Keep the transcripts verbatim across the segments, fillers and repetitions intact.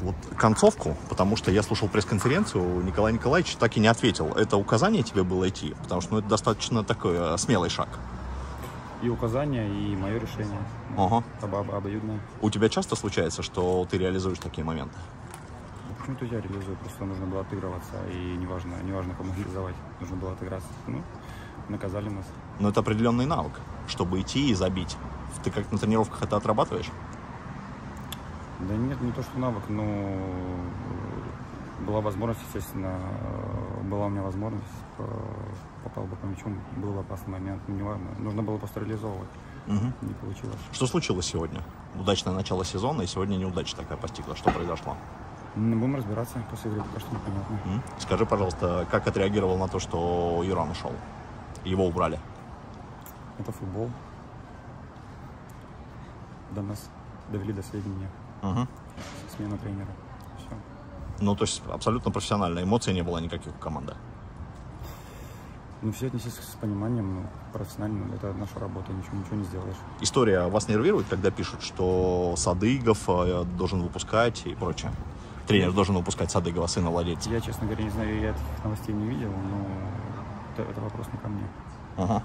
Вот концовку, потому что я слушал пресс-конференцию, Николай Николаевич так и не ответил. Это указание тебе было идти? Потому что ну, это достаточно такой смелый шаг. И указание, и мое решение. Ага. Об, об, обоюдное. У тебя часто случается, что ты реализуешь такие моменты? Почему-то я реализую, просто нужно было отыгрываться. И неважно, неважно кому реализовать, нужно было отыграться. Ну, наказали нас. Но это определенный навык, чтобы идти и забить. Ты как на тренировках это отрабатываешь? Да нет, не то что навык, но была возможность, естественно, была у меня возможность, попал бы по мячу, был опасный момент, не важно, нужно было просто реализовывать, угу. Не получилось. Что случилось сегодня? Удачное начало сезона, и сегодня неудача такая постигла, что произошло? Мы будем разбираться после игры, пока что непонятно. Угу. Скажи, пожалуйста, как отреагировал на то, что Юран ушел, его убрали? Это футбол, до нас довели до сведения. Угу. Смена тренера. Все. Ну, то есть абсолютно профессионально. Эмоций не было никаких у команды. Ну, все отнеслись с пониманием, профессионально. Это наша работа, ничего, ничего не сделаешь. История вас нервирует, когда пишут, что Садыгов должен выпускать и прочее? Тренер должен выпускать Садыгова, сына владельца. Я, честно говоря, не знаю, я этих новостей не видел, но это, это вопрос не ко мне. Угу.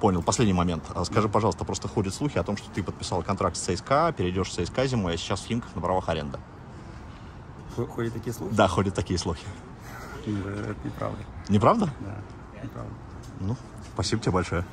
Понял. Последний момент. Скажи, пожалуйста, просто ходят слухи о том, что ты подписал контракт с ЦСКА, перейдешь в ЦСКА зимой, а сейчас в Химках на правах аренда. Ходят такие слухи? Да, ходят такие слухи. Это неправда. Неправда? Да, неправда. Ну, спасибо тебе большое.